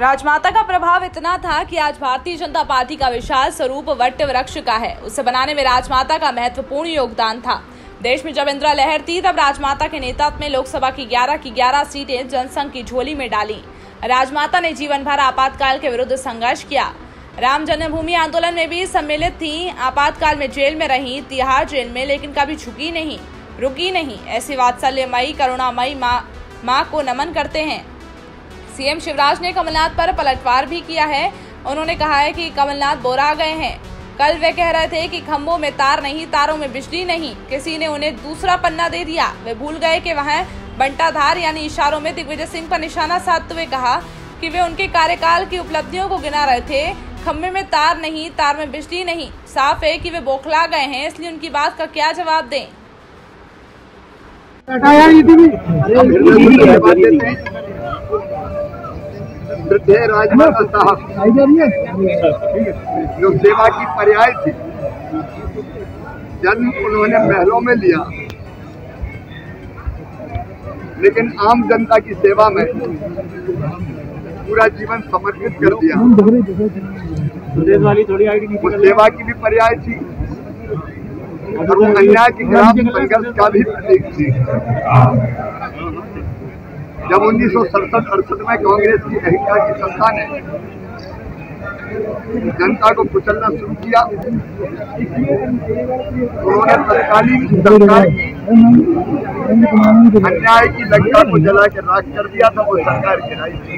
राजमाता का प्रभाव इतना था कि आज भारतीय जनता पार्टी का विशाल स्वरूप वट वृक्ष का है। उसे बनाने में राजमाता का महत्वपूर्ण योगदान था। देश में जब इंदिरा लहर थी तब राजमाता के नेतृत्व में लोकसभा की 11 की 11 सीटें जनसंघ की झोली में डाली। राजमाता ने जीवन भर आपातकाल के विरुद्ध संघर्ष किया। राम जन्मभूमि आंदोलन में भी सम्मिलित थी। आपातकाल में जेल में रही, तिहाड़ जेल में, लेकिन कभी झुकी नहीं, रुकी नहीं। ऐसी वात्सल्यमयी, करुणामयी मां को नमन करते हैं। सीएम शिवराज ने कमलनाथ पर पलटवार भी किया है। उन्होंने कहा है कि कमलनाथ बोरा गए हैं। कल वे कह रहे थे कि खंभों में तार नहीं, तारों में बिजली नहीं। किसी ने उन्हें दूसरा पन्ना दे दिया। वे भूल गए कि वहां बंटाधार यानी इशारों में दिग्विजय सिंह पर निशाना साधते हुए कहा कि वे उनके कार्यकाल की उपलब्धियों को गिना रहे थे। खंभे में तार नहीं, तार में बिजली नहीं। साफ है कि वे बौखला गए हैं, इसलिए उनकी बात का क्या जवाब दें। राजमाता साहब जो सेवा की पर्याय थी, जन्म उन्होंने महलों में लिया, लेकिन आम जनता की सेवा में पूरा जीवन समर्पित कर दिया। वो सेवा की भी पर्याय थी और वो अन्याय के खिलाफ संघर्ष का भी प्रतीक थी। जब 1967-68 में कांग्रेस की अहिंसा की संस्था ने जनता को कुचलना शुरू किया, उन्होंने तत्कालीन सरकार की अन्याय की लंका को जला के राख कर दिया था। वो सरकार गिराई थी।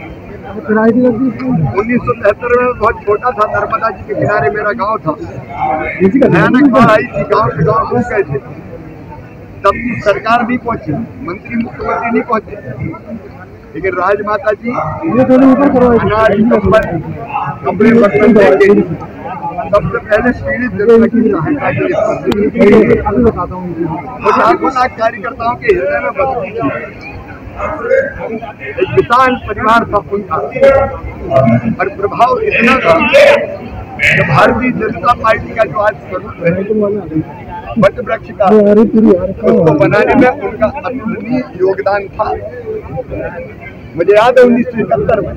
1973 में बहुत छोटा था, नर्मदा जी के किनारे मेरा गांव था। भयानक बाढ़ आई थी, गांव के गांव सूख गए थे। तब की सरकार नहीं पहुंची, मंत्री मुख्यमंत्री नहीं पहुंचे, लेकिन राजमाता जी अनाज कपड़े बर्तन देके सबसे पहले पीड़ित जनता की सहायता के लिए लाखों लाख कार्यकर्ताओं के हृदय में बसती थी। एक किसान परिवार था उनका, और प्रभाव इतना था भारतीय जनता पार्टी का जो आज स्वरूप है वट वृक्ष का, उसको बनाने में उनका अतुलनीय योगदान था। मुझे याद है 1971 में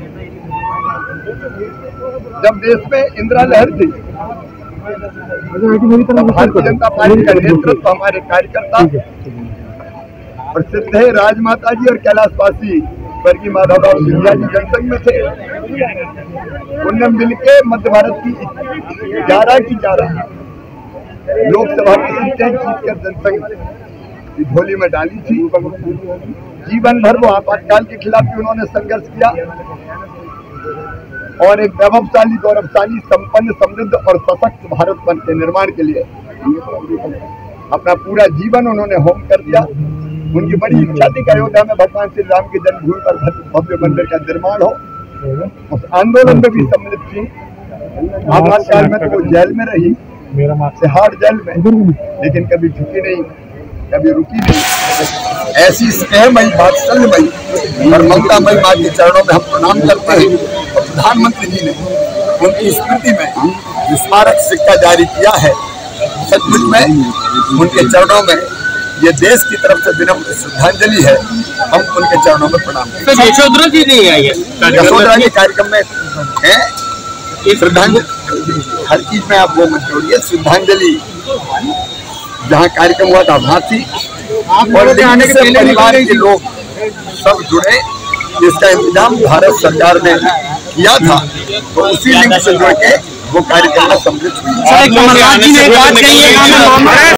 जब देश में इंदिरा लहर थी, भारतीय जनता पार्टी का नेतृत्व हमारे कार्यकर्ता और सिद्धे राजमाता जी और कैलाशवासी स्वर्गीय माधव राव सिंधिया जी जनसंघ में थे। उनने मिलकर मध्य भारत की 11 की 11 लोकसभा की सीटें जीतकर जनसंघ की झोली में डाली थी। जीवन भर वो आपातकाल के खिलाफ भी उन्होंने संघर्ष किया और एक वैभवशाली, गौरवशाली, संपन्न, समृद्ध और सशक्त भारत के निर्माण के लिए अपना पूरा जीवन उन्होंने होम कर दिया। उनकी बड़ी इच्छा थी कि अयोध्या में भगवान श्री राम की जन्मभूमि पर भव्य मंदिर का निर्माण हो। उस आंदोलन में भी सम्मिलित थी। आपातकाल में तो वो जेल में रही, तिहाड़ जेल में, लेकिन कभी झुकी नहीं, कभी रुकी नहीं। ऐसी स्नेहमयी, वात्सल्यमयी और ममतामयी मां के चरणों में हम प्रणाम करते हैं। और प्रधानमंत्री जी ने उनकी स्मृति में स्मारक सिक्का जारी किया है। सचमुच में उनके चरणों में ये देश की तरफ से विनम्र श्रद्धांजलि है। हम उनके चरणों में प्रणाम करते हैं। यशोधरा जी नहीं आई है, यशोधरा के कार्यक्रम में है श्रद्धांजलि। हर चीज में आप वो मत जोड़िए, श्रद्धांजलि जहाँ कार्यक्रम हुआ था वहाँ थी। और आने के परिवार के लोग सब जुड़े, जिसका इंतजाम भारत सरकार ने किया था, तो उसी लिंक से जुड़ के वो कार्यक्रम सम्मिलित हुई।